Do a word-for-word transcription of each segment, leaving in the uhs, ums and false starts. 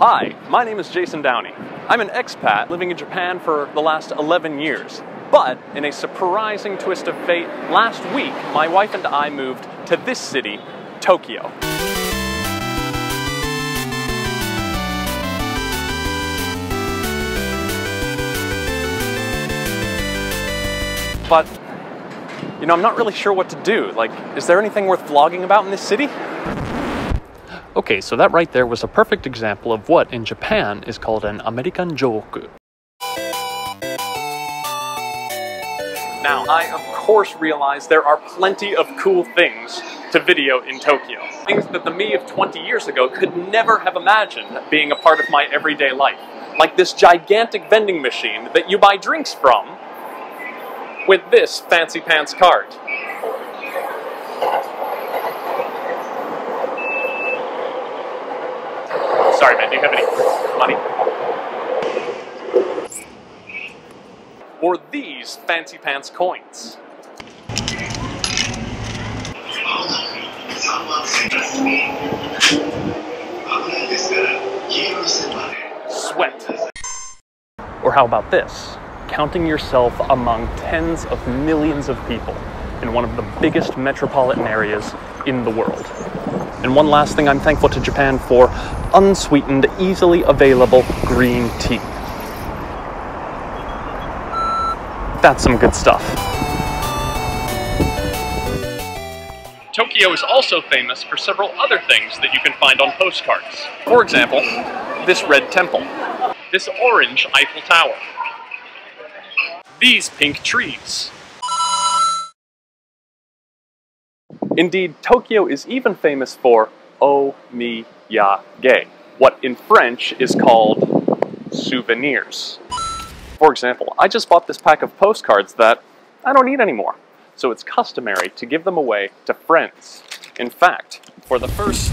Hi, my name is Jason Downey. I'm an expat living in Japan for the last eleven years. But in a surprising twist of fate, last week my wife and I moved to this city, Tokyo. But, you know, I'm not really sure what to do. Like, is there anything worth vlogging about in this city? Okay, so that right there was a perfect example of what in Japan is called an American Joku. Now, I of course realize there are plenty of cool things to video in Tokyo. Things that the me of twenty years ago could never have imagined being a part of my everyday life. Like this gigantic vending machine that you buy drinks from with this fancy pants card. Sorry, man, do you have any money? Or these fancy pants coins. Sweat. Or how about this? Counting yourself among tens of millions of people in one of the biggest metropolitan areas in the world. And one last thing, I'm thankful to Japan for unsweetened, easily available green tea. That's some good stuff. Tokyo is also famous for several other things that you can find on postcards. For example, this red temple, this orange Eiffel Tower, these pink trees. Indeed, Tokyo is even famous for omiyage, what in French is called souvenirs. For example, I just bought this pack of postcards that I don't need anymore, so it's customary to give them away to friends. In fact, for the first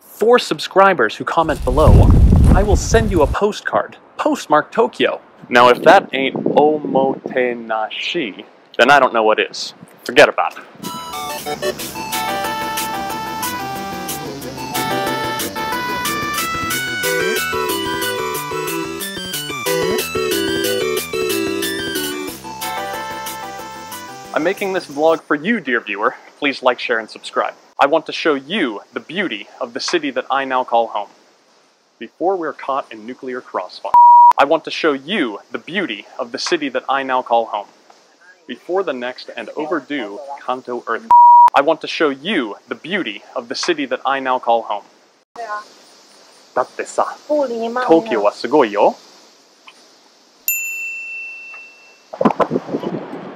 four subscribers who comment below, I will send you a postcard, postmarked Tokyo. Now if that ain't omotenashi, then I don't know what is. Forget about it. I'm making this vlog for you, dear viewer. Please like, share, and subscribe. I want to show you the beauty of the city that I now call home. Before we're caught in nuclear crossfire. I want to show you the beauty of the city that I now call home. Before the next and overdue Kanto Earth. I want to show you the beauty of the city that I now call home. Datte sa, Tokyo wa sugoi yo.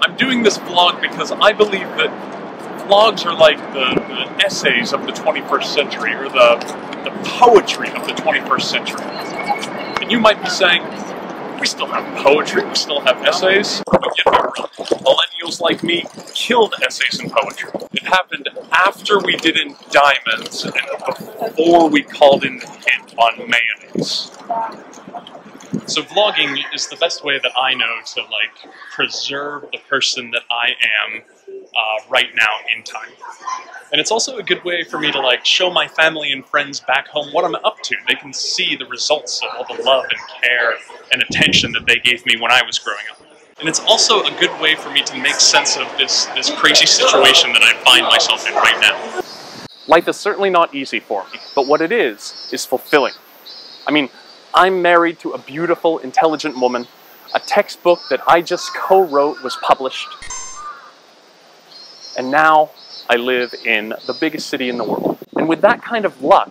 I'm doing this vlog because I believe that vlogs are like the, the essays of the twenty-first century, or the, the poetry of the twenty-first century. And you might be saying, we still have poetry, we still have essays, but yet we're wrong. Millennials like me killed essays and poetry. It happened after we did in diamonds and before we called in the hint on mayonnaise. So vlogging is the best way that I know to like preserve the person that I am uh, right now in time. And it's also a good way for me to like show my family and friends back home what I'm up to. They can see the results of all the love and care and attention that they gave me when I was growing up. And it's also a good way for me to make sense of this, this crazy situation that I find myself in right now. Life is certainly not easy for me, but what it is, is fulfilling. I mean, I'm married to a beautiful, intelligent woman. A textbook that I just co-wrote was published. And now, I live in the biggest city in the world. And with that kind of luck,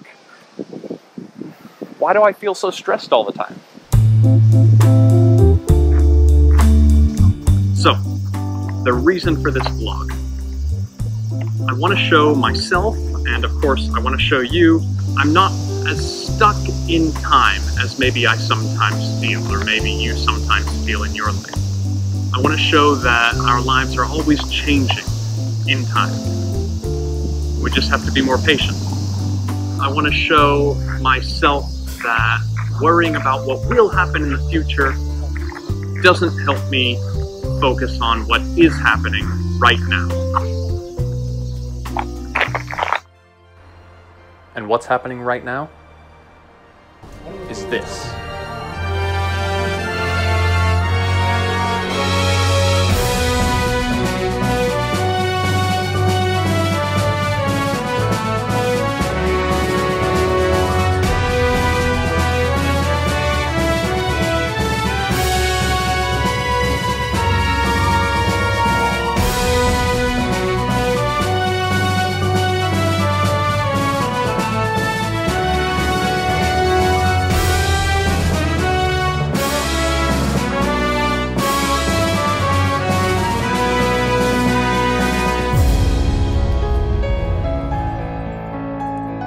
why do I feel so stressed all the time? So, the reason for this vlog. I want to show myself, and of course I want to show you, I'm not as stuck in time as maybe I sometimes feel, or maybe you sometimes feel in your life. I want to show that our lives are always changing in time. We just have to be more patient. I want to show myself that worrying about what will happen in the future doesn't help me focus on what is happening right now. And what's happening right now is this.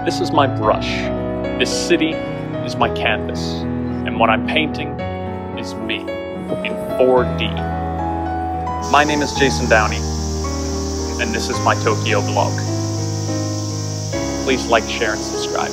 This is my brush, this city is my canvas, and what I'm painting is me, in four D. My name is Jason Downey, and this is my Tokyo vlog. Please like, share, and subscribe.